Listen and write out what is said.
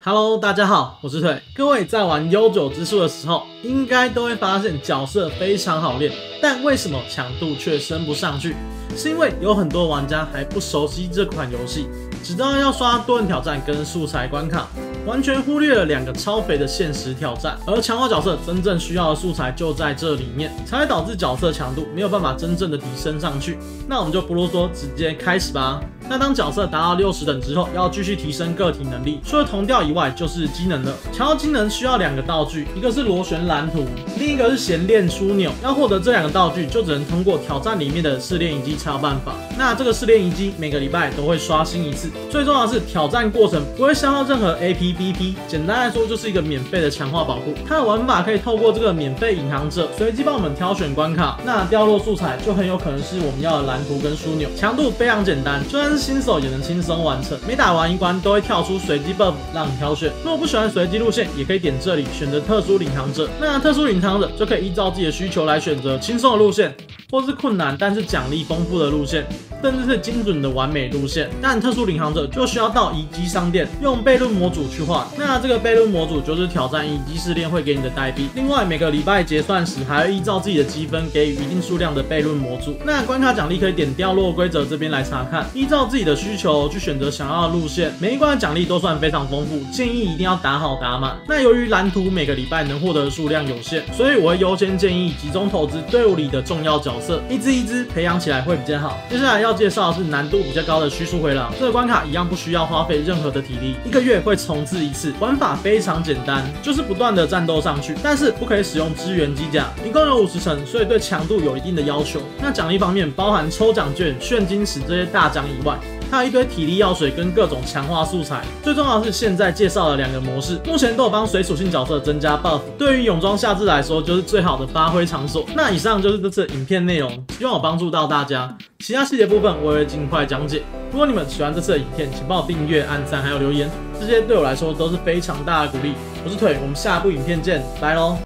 Hello， 大家好，我是腿。各位在玩悠久之术的时候，应该都会发现角色非常好练，但为什么强度却升不上去？是因为有很多玩家还不熟悉这款游戏，只知道要刷多人挑战跟素材关卡，完全忽略了两个超肥的限时挑战。而强化角色真正需要的素材就在这里面，才会导致角色强度没有办法真正的提升上去。那我们就不啰嗦，直接开始吧。 那当角色达到60等之后，要继续提升个体能力，除了同调以外，就是技能了。强化技能需要两个道具，一个是螺旋蓝图，另一个是弦链枢纽。要获得这两个道具，就只能通过挑战里面的试炼遗迹才有办法。那这个试炼遗迹每个礼拜都会刷新一次。最重要的是，挑战过程不会消耗任何 AP、BP， 简单来说就是一个免费的强化宝库。它的玩法可以透过这个免费引航者随机帮我们挑选关卡，那掉落素材就很有可能是我们要的蓝图跟枢纽。强度非常简单，就算是 新手也能轻松完成，每打完一关都会跳出随机 buff 让你挑选。如果不喜欢随机路线，也可以点这里选择特殊领航者。那特殊领航者就可以依照自己的需求来选择轻松的路线，或是困难但是奖励丰富的路线，甚至是精准的完美路线。但特殊领航者就需要到遗迹商店用悖论模组去换。那这个悖论模组就是挑战遗迹试炼会给你的代币。另外每个礼拜结算时，还会依照自己的积分给予一定数量的悖论模组。那关卡奖励可以点掉落规则这边来查看，依照 自己的需求去选择想要的路线，每一关的奖励都算非常丰富，建议一定要打好打满。那由于蓝图每个礼拜能获得的数量有限，所以我会优先建议集中投资队伍里的重要角色，一只一只培养起来会比较好。接下来要介绍的是难度比较高的虚数回廊，这个关卡一样不需要花费任何的体力，一个月会重置一次，玩法非常简单，就是不断的战斗上去，但是不可以使用支援机甲，一共有50层，所以对强度有一定的要求。那奖励方面包含抽奖券、炫金石这些大奖以外， 还有一堆体力药水跟各种强化素材，最重要的是现在介绍的两个模式，目前都有帮水属性角色增加 buff， 对于泳装夏至来说就是最好的发挥场所。那以上就是这次影片内容，希望有帮助到大家。其他细节部分我也会尽快讲解。如果你们喜欢这次的影片，请帮我订阅、按赞还有留言，这些对我来说都是非常大的鼓励。我是腿，我们下部影片见，拜喽。